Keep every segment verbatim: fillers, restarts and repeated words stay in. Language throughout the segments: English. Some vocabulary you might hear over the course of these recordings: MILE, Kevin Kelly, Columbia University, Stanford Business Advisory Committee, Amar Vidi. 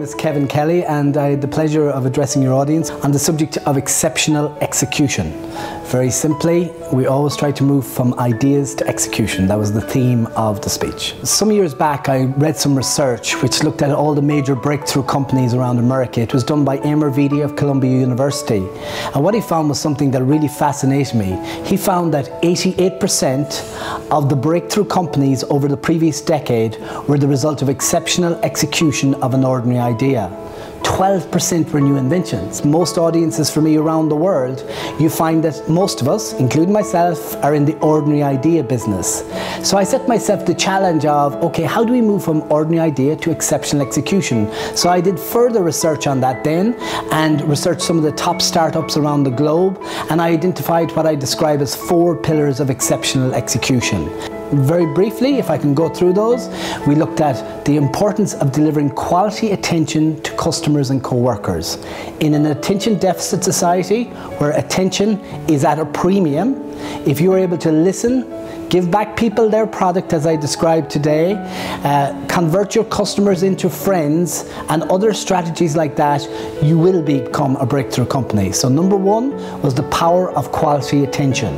name is Kevin Kelly and I had the pleasure of addressing your audience on the subject of exceptional execution. Very simply, we always try to move from ideas to execution. That was the theme of the speech. Some years back I read some research which looked at all the major breakthrough companies around America. It was done by Amar Vidi of Columbia University, and what he found was something that really fascinated me. He found that eighty-eight percent of the breakthrough companies over the previous decade were the result of exceptional execution of an ordinary idea. twelve percent were new inventions. Most audiences for me around the world, you find that most of us, including myself, are in the ordinary idea business. So I set myself the challenge of, okay, how do we move from ordinary idea to exceptional execution? So I did further research on that then, and researched some of the top startups around the globe, and I identified what I describe as four pillars of exceptional execution. Very briefly, if I can go through those, we looked at the importance of delivering quality attention to customers and co-workers. In an attention deficit society where attention is at a premium, if you are able to listen, give back people their product as I described today, uh, convert your customers into friends and other strategies like that, you will become a breakthrough company. So number one was the power of quality attention.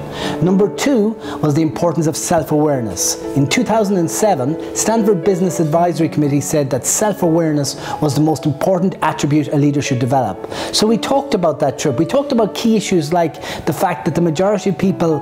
Number two was the importance of self-awareness. In two thousand seven, Stanford Business Advisory Committee said that self-awareness was the most important attribute a leader should develop. So we talked about that trip. We talked about key issues like the fact that the majority of people,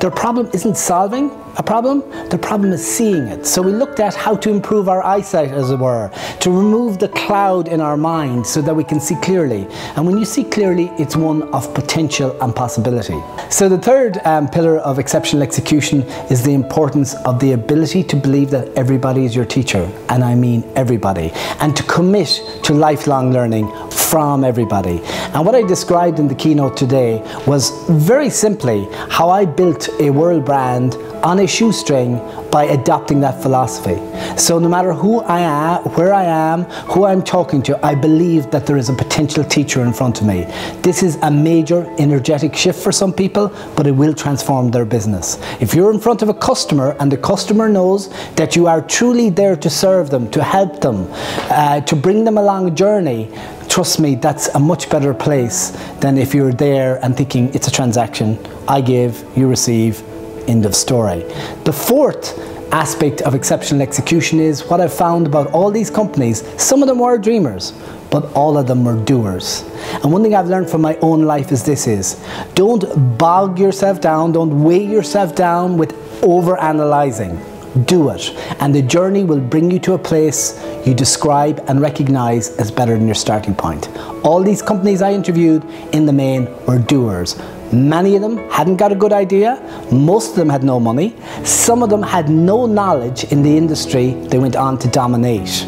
their problem isn't solving a problem, the problem is seeing it. So we looked at how to improve our eyesight, as it were, to remove the cloud in our mind so that we can see clearly. And when you see clearly, it's one of potential and possibility. So the third um, pillar of exceptional execution is the importance of the ability to believe that everybody is your teacher, and I mean everybody, and to commit to lifelong learning from everybody. And what I described in the keynote today was very simply how I built a world brand on a shoestring by adopting that philosophy. So no matter who I am, where I am, who I'm talking to, I believe that there is a potential teacher in front of me. This is a major energetic shift for some people, but it will transform their business. If you're in front of a customer and the customer knows that you are truly there to serve them, to help them, uh, to bring them along a journey, trust me, that's a much better place than if you're there and thinking it's a transaction, I give, you receive, end of story. The fourth aspect of exceptional execution is what I've found about all these companies. Some of them were dreamers, but all of them were doers. And one thing I've learned from my own life is this is, don't bog yourself down, don't weigh yourself down with over-analyzing. Do it, and the journey will bring you to a place you describe and recognize as better than your starting point. All these companies I interviewed in the main were doers. Many of them hadn't got a good idea, most of them had no money, some of them had no knowledge in the industry they went on to dominate.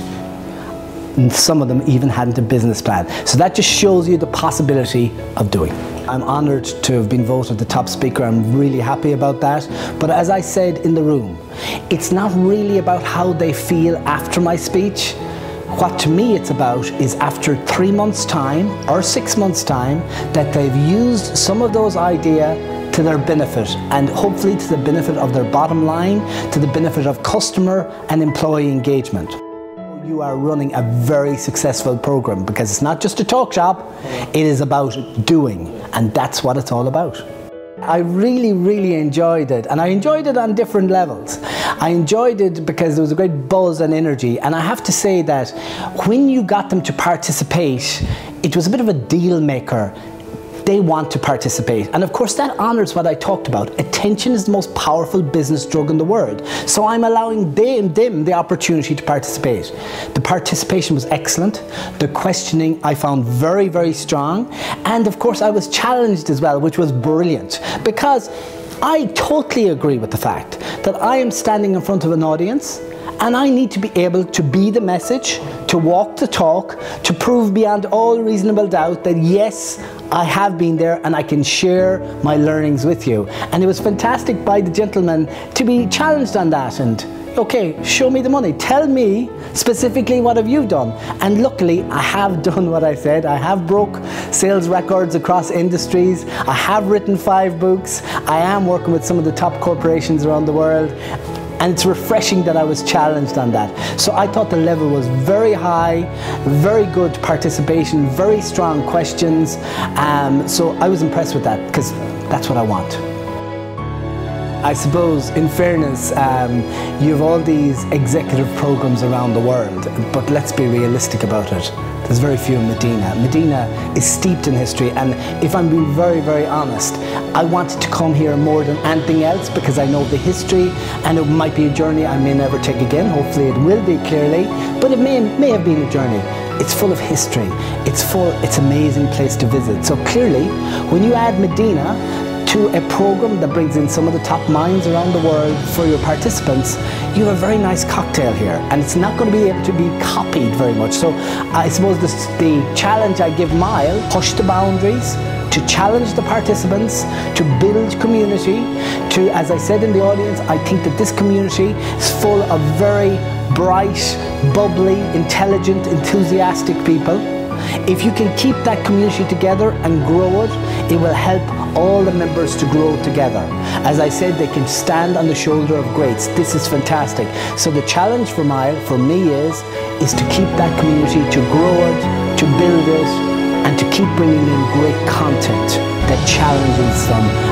And some of them even hadn't a business plan. So that just shows you the possibility of doing. I'm honoured to have been voted the top speaker. I'm really happy about that. But as I said in the room, it's not really about how they feel after my speech. What to me it's about is after three months' time or six months' time that they've used some of those ideas to their benefit, and hopefully to the benefit of their bottom line, to the benefit of customer and employee engagement. You are running a very successful program because it's not just a talk shop, it is about doing, and that's what it's all about. I really, really enjoyed it, and I enjoyed it on different levels. I enjoyed it because there was a great buzz and energy, and I have to say that when you got them to participate, it was a bit of a deal maker. They want to participate, and of course that honors what I talked about. Attention is the most powerful business drug in the world, so I'm allowing them, them the opportunity to participate. The participation was excellent, the questioning I found very very strong, and of course I was challenged as well, which was brilliant, because I totally agree with the fact that I am standing in front of an audience and I need to be able to be the message, to walk the talk, to prove beyond all reasonable doubt that yes, I have been there and I can share my learnings with you. And it was fantastic by the gentleman to be challenged on that and, okay, show me the money. Tell me specifically what have you done. And luckily, I have done what I said. I have broke sales records across industries. I have written five books. I am working with some of the top corporations around the world. And it's refreshing that I was challenged on that. So I thought the level was very high, very good participation, very strong questions. Um, so I was impressed with that because that's what I want. I suppose, in fairness, um, you have all these executive programs around the world, but let's be realistic about it. There's very few in Medina. Medina is steeped in history, and if I'm being very, very honest, I wanted to come here more than anything else because I know the history, and it might be a journey I may never take again. Hopefully it will be, clearly, but it may, may have been a journey. It's full of history. It's full, it's an amazing place to visit. So clearly, when you add Medina, to a program that brings in some of the top minds around the world for your participants, you have a very nice cocktail here, and it's not going to be able to be copied very much. So I suppose this, the challenge I give MILE, push the boundaries, to challenge the participants, to build community, to, as I said in the audience, I think that this community is full of very bright, bubbly, intelligent, enthusiastic people. If you can keep that community together and grow it, it will help all the members to grow together. As I said, they can stand on the shoulder of greats. This is fantastic. So the challenge for MILE, for me, is, is to keep that community, to grow it, to build it, and to keep bringing in great content that challenges them